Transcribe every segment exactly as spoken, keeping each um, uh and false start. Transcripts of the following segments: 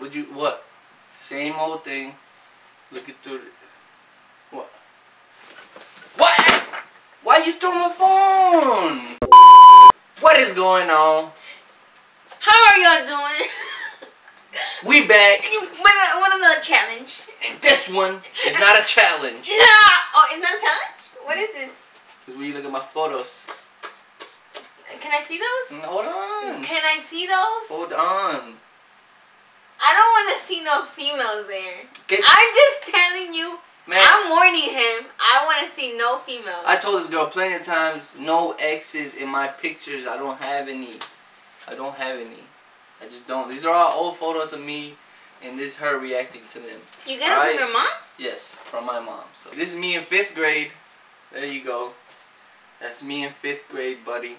Would you what? Same old thing. Look it through. The, what? What? Why you throw my phone? What is going on? How are y'all doing? We back with another challenge. And this one is not a challenge. Yeah. Oh, it's not a challenge? What is this? Because we look at my photos. Can I see those? Hold on. Can I see those? Hold on. I don't want to see no females there. Get, I'm just telling you. Man, I'm warning him. I want to see no females. I told this girl plenty of times, no exes in my pictures. I don't have any. I don't have any. I just don't. These are all old photos of me, and this is her reacting to them. You got it from your mom? Yes, from my mom. So this is me in fifth grade. There you go. That's me in fifth grade, buddy.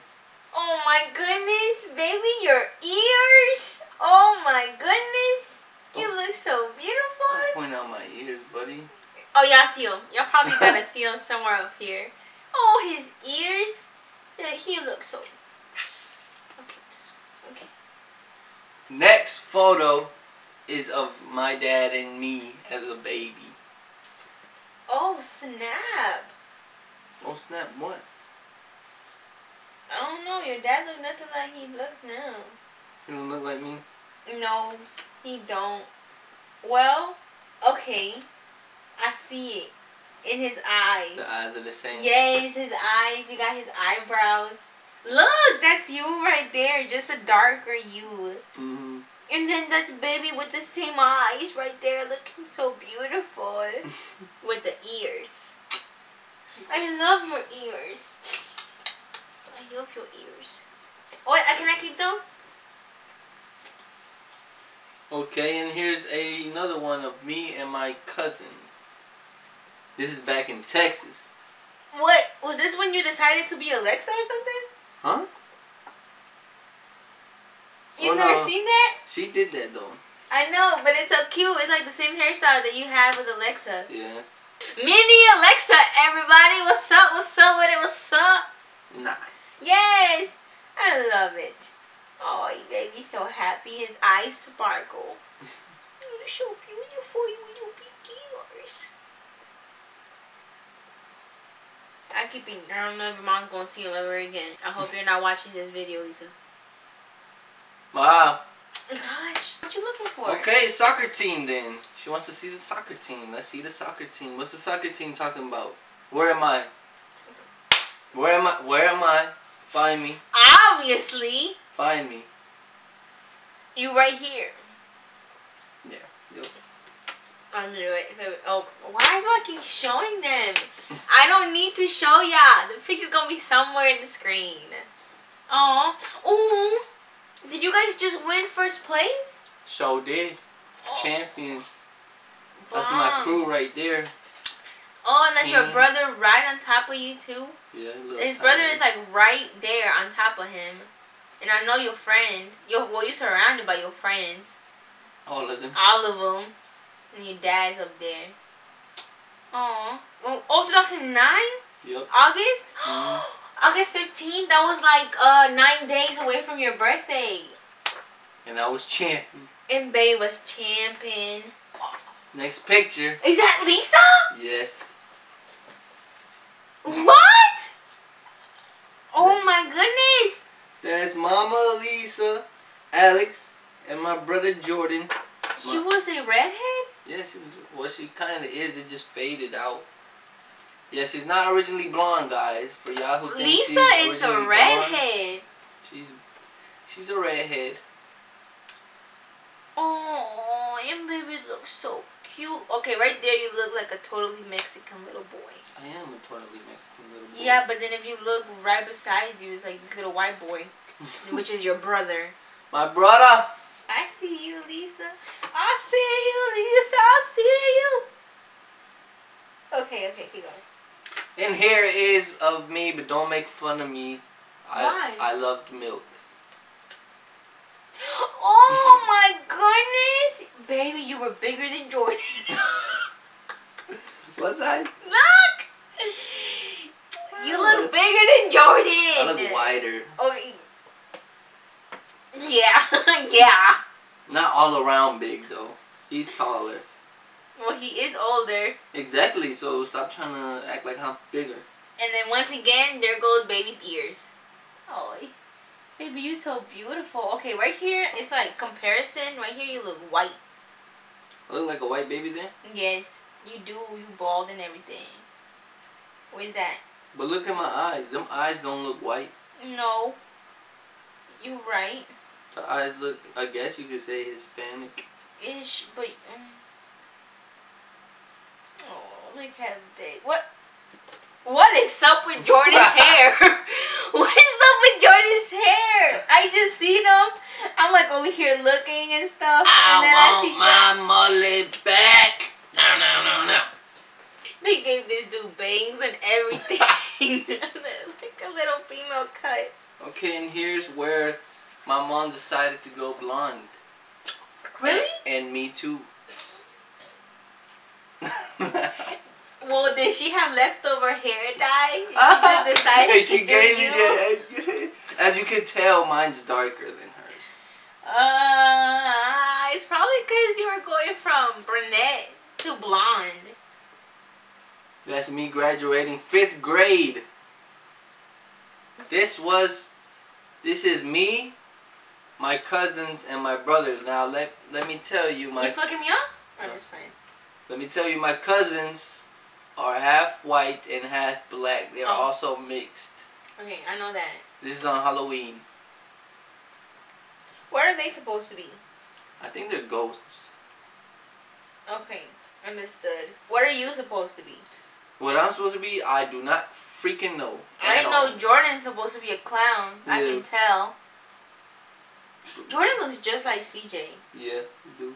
Oh my goodness, baby, your ears. Oh my goodness. You oh. look so beautiful. Don't point out my ears, buddy. Oh, y'all see them. Y'all probably gonna see them somewhere up here. Oh, his ears. He looks so... Okay. Okay. Next photo is of my dad and me as a baby. Oh, snap. Oh, snap what? I don't know. Your dad looks nothing like he looks now. He don't look like me? No, he don't. Well, okay. I see it. In his eyes. The eyes are the same. Yes, his eyes. You got his eyebrows. Look, that's you right there. Just a darker you. Mm-hmm. And then that's baby with the same eyes right there. Looking so beautiful. With the ears. I love your ears. I love your ears. Oh, wait, can I keep those? Okay, and here's a, another one of me and my cousin. This is back in Texas. What? Was this when you decided to be Alexa or something? Huh? You've well, never no. seen that? She did that, though. I know, but it's so cute. It's like the same hairstyle that you have with Alexa. Yeah. Mini Alexa, everybody. What's up? What's up with it? What's up? Nah. Yes! I love it. Oh, you baby's so happy. His eyes sparkle. You're so beautiful with your big ears. I keep it. I don't know if mom's gonna see him ever again. I hope you're not watching this video, Lisa. Wow. Gosh, what you looking for? Okay, soccer team then. She wants to see the soccer team. Let's see the soccer team. What's the soccer team talking about? Where am I? Where am I? Where am I? Find me. Obviously. Find me. You right here. Yeah. Yep. I'm right. Oh, why do I keep showing them? I don't need to show y'all. The picture's gonna be somewhere in the screen. Oh. Oh. Did you guys just win first place? So did. Oh. Champions. Wow. That's my crew right there. Oh, and that's Team. Your brother right on top of you too? Yeah. His brother is like right there on top of him. And I know your friend. You're, well, you're surrounded by your friends. All of them. All of them. And your dad's up there. Aw. Oh, two thousand nine? Yep. August? Uh-huh. August fifteenth, that was like uh nine days away from your birthday. And I was champion. And babe was champion. Next picture. Is that Lisa? Yes. What? Oh my goodness. That's Mama Lisa, Alex, and my brother Jordan. She my, was a redhead? Yeah, she was. Well, she kind of is. It just faded out. Yeah, she's not originally blonde, guys. For y'all who think Lisa she's is a redhead. Blonde, she's she's a redhead. Oh, and baby looks so cute. Okay, right there you look like a totally Mexican little boy. I am a totally Mexican little boy. Yeah, but then if you look right beside you, it's like this little white boy, which is your brother. My brother. I see you, Lisa. I see you, Lisa. I see you. Okay, okay, keep going. And here is of me, but don't make fun of me. Why? I, I loved milk. Oh my goodness! Baby, you were bigger than Jordan. Was I? Look! You look, look bigger than Jordan. I look wider. Okay. Yeah. Yeah. Not all around big, though. He's taller. Well, he is older. Exactly, so stop trying to act like I'm bigger. And then once again, there goes baby's ears. Oh, baby, you're so beautiful. Okay, right here, it's like comparison. Right here, you look white. I look like a white baby there? Yes, you do. You bald and everything. Where's that? But look at my eyes. Them eyes don't look white. No. You're right. The eyes look, I guess you could say Hispanic. Ish, but... Um, oh, look how big. What? What is up with Jordan's hair? What is up with Jordan's hair? I just seen him. I'm like over here looking and stuff. I and then want I see my mullet back. No, no, no, no. They gave this dude bangs and everything. Like a little female cut. Okay, and here's where my mom decided to go blonde. Really? And, and me too. Well, did she have leftover hair dye? She just decided hey, she to gave do you. The, as you can tell, mine's darker than hers. Uh, it's probably because you were going from brunette to blonde. That's me graduating fifth grade. This was, this is me, my cousins, and my brother. Now let let me tell you, my. You fucking me up? I'm just playing. Let me tell you, my cousins are half white and half black. They are oh. also mixed. Okay, I know that. This is on Halloween. Where are they supposed to be? I think they're ghosts. Okay, understood. What are you supposed to be? What I'm supposed to be, I do not freaking know. I know all. Jordan's supposed to be a clown. Yeah. I can tell. Jordan looks just like C J. Yeah, you do.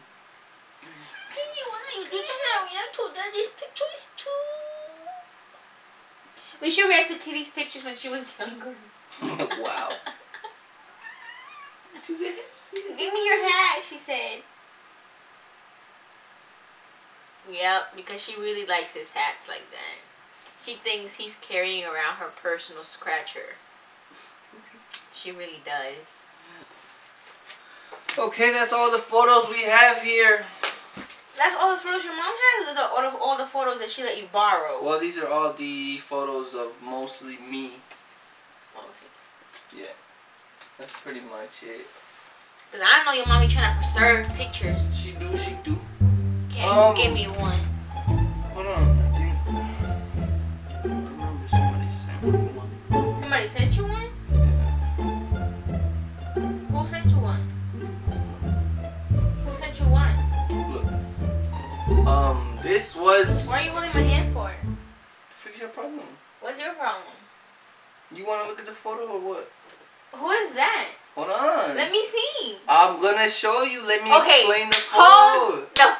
We should react to Kitty's pictures when she was younger. Wow. She said, give me your hat, she said. Yep, because she really likes his hats like that. She thinks he's carrying around her personal scratcher. She really does. Okay, that's all the photos we have here. That's all the photos your mom has? Those are all the, all the photos that she let you borrow? Well, these are all the photos of mostly me. Okay. Yeah. That's pretty much it. Because I know your mommy trying to preserve pictures. She do, she do. Okay, um, give me one. Hold on, I think. I remember somebody sent me one. Somebody sent you one? Yeah. Who sent you one? Who sent you one? Um, this was... Why are you holding my hand for? To fix your problem. What's your problem? You want to look at the photo or what? Who is that? Hold on. Let me see. I'm going to show you. Let me okay. explain the photo. Hold the...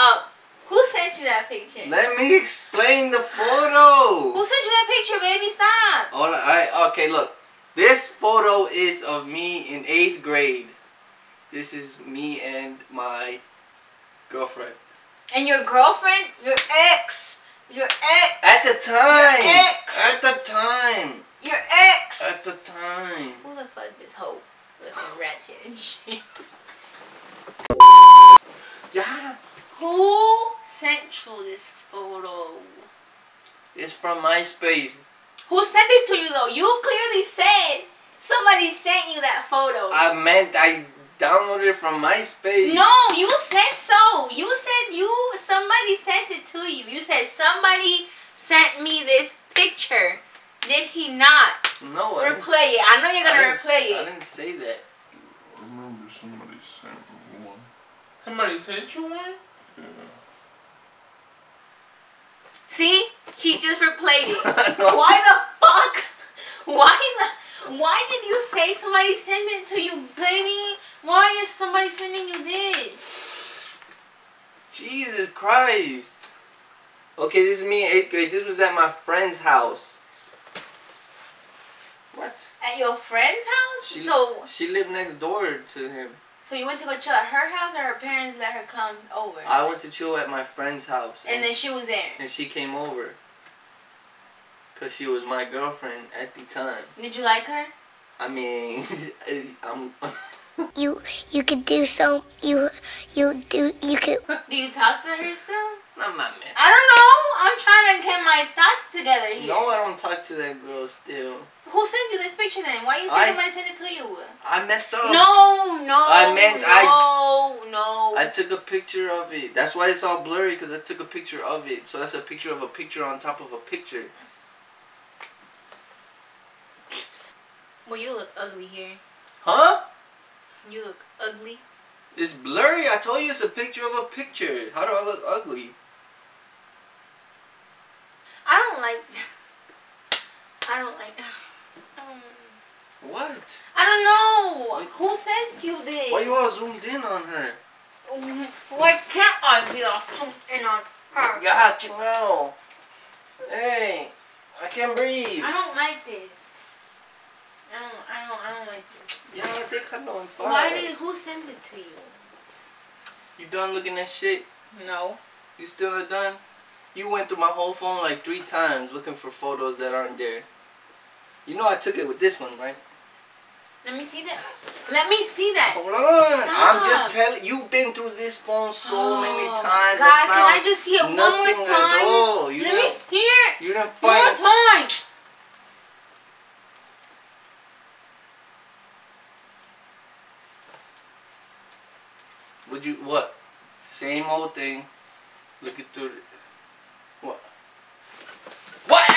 Uh, who sent you that picture? Let me explain the photo. Who sent you that picture, baby? Stop. Hold on. All right. Okay, look. This photo is of me in eighth grade. This is me and my girlfriend. And your girlfriend, your ex, your ex. At the time. Your ex. At the time. Your ex. At the time. Who the fuck this hoe? Looking ratchet and shit. Yeah. Who sent you this photo? It's from MySpace. Who sent it to you though? You clearly said somebody sent you that photo. I meant I... downloaded it from MySpace. No, you said so. You said you somebody sent it to you. You said somebody sent me this picture. Did he not? No. Replay it. I know you're gonna replay it. I didn't say that. I remember somebody sent me one. Somebody sent you one? Yeah. See, he just replayed it. No. Why the fuck? Why the? Why did you say somebody sent it to you, baby? Why is somebody sending you this? Jesus Christ. Okay, this is me in eighth grade. This was at my friend's house. What? At your friend's house? She, so she lived next door to him. So you went to go chill at her house or her parents let her come over? I went to chill at my friend's house. And, and then she was there? And she came over. Because she was my girlfriend at the time. Did you like her? I mean, I'm... you you could do so you you do you could. Do you talk to her still? I'm not mad. I don't know. I'm trying to get my thoughts together here. No, I don't talk to that girl still. Who sent you this picture then? Why you say somebody sent it to you? I messed up. No, no. I meant no, I. No, no. I took a picture of it. That's why it's all blurry, because I took a picture of it. So that's a picture of a picture on top of a picture. Well, you look ugly here. Huh? You look ugly. It's blurry. I told you it's a picture of a picture. How do I look ugly? I don't like. I don't like. Um, what? I don't know. Like, who sent you this? Why you all zoomed in on her? Why can't I be all zoomed in on her? Yeah, no. Hey, I can't breathe. I don't like this. I don't, I don't, I don't like this. Yeah, I think I know. Why did, who sent it to you? You done looking at shit? No. You still not done? You went through my whole phone like three times looking for photos that aren't there. You know I took it with this one, right? Let me see that. Let me see that. Hold on. Stop. I'm just telling you. You've been through this phone so oh, many times. God, can I just see it one more time? You let me see it. You didn't find one more time. Would you what? Same old thing. Looking through. What? What?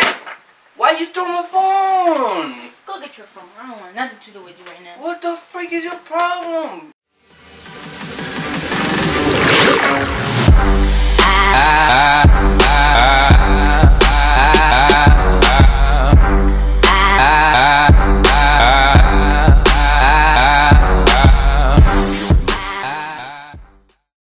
Why you threw my phone? Go get your phone. I don't want nothing to do with you right now. What the freak is your problem?